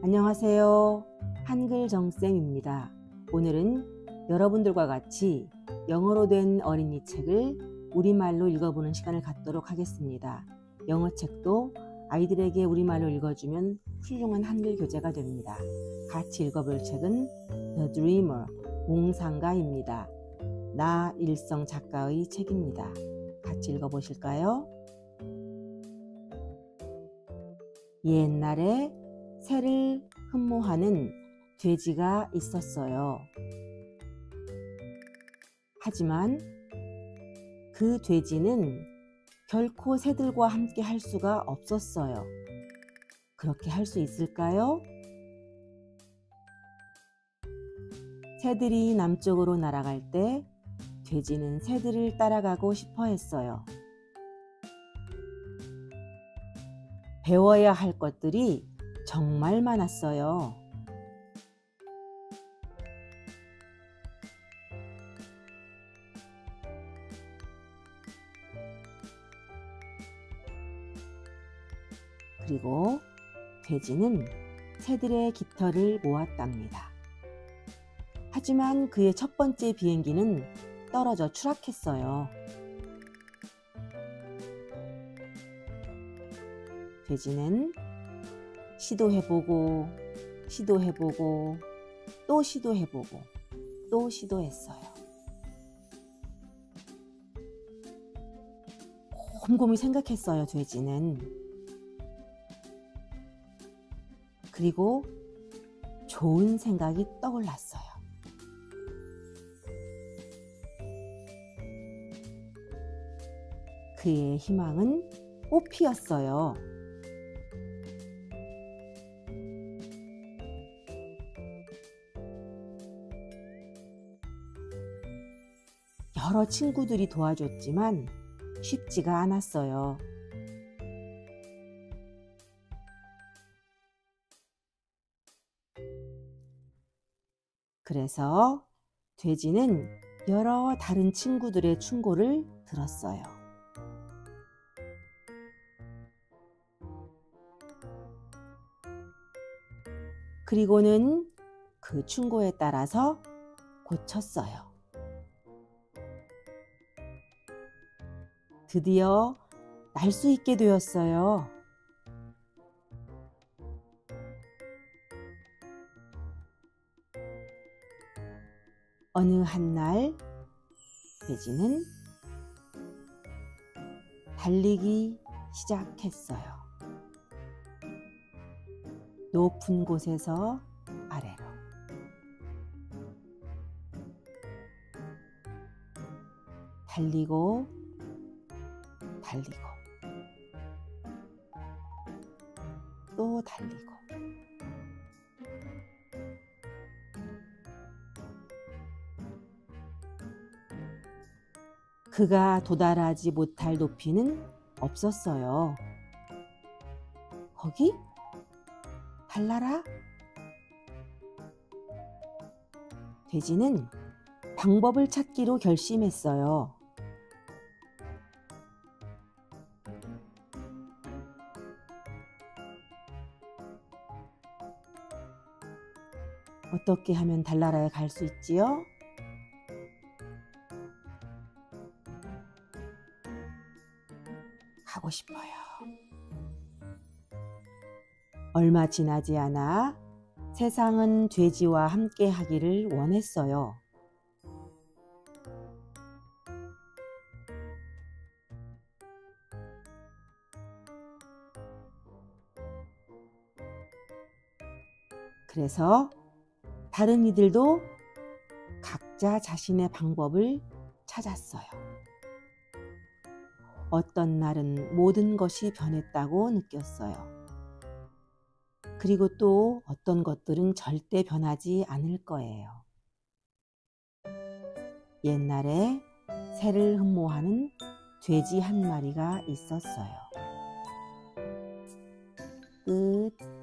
안녕하세요. 한글정쌤입니다. 오늘은 여러분들과 같이 영어로 된 어린이 책을 우리말로 읽어보는 시간을 갖도록 하겠습니다. 영어책도 아이들에게 우리말로 읽어주면 훌륭한 한글 교재가 됩니다. 같이 읽어볼 책은 The Dreamer, 공상가입니다. 나일성 작가의 책입니다. 같이 읽어보실까요? 옛날에 새를 흠모하는 돼지가 있었어요. 하지만 그 돼지는 결코 새들과 함께 할 수가 없었어요. 그렇게 할 수 있을까요? 새들이 남쪽으로 날아갈 때 돼지는 새들을 따라가고 싶어 했어요. 배워야 할 것들이 정말 많았어요. 그리고 돼지는 새들의 깃털을 모았답니다. 하지만 그의 첫 번째 비행기는 떨어져 추락했어요. 돼지는 시도해보고 또 시도해보고 또 시도했어요. 곰곰이 생각했어요, 돼지는. 그리고 좋은 생각이 떠올랐어요. 그의 희망은 꽃피었어요. 여러 친구들이 도와줬지만 쉽지가 않았어요. 그래서 돼지는 여러 다른 친구들의 충고를 들었어요. 그리고는 그 충고에 따라서 고쳤어요. 드디어 날 수 있게 되었어요. 어느 한날 돼지는 달리기 시작했어요. 높은 곳에서 아래로, 달리고 또 달리고. 그가 도달하지 못할 높이는 없었어요. 거기? 달라라? 돼지는 방법을 찾기로 결심했어요. 어떻게 하면 달나라에 갈 수 있지요? 가고 싶어요. 얼마 지나지 않아 세상은 돼지와 함께 하기를 원했어요. 그래서 다른 이들도 각자 자신의 방법을 찾았어요. 어떤 날은 모든 것이 변했다고 느꼈어요. 그리고 또 어떤 것들은 절대 변하지 않을 거예요. 옛날에 새를 흠모하는 돼지 한 마리가 있었어요. 끝.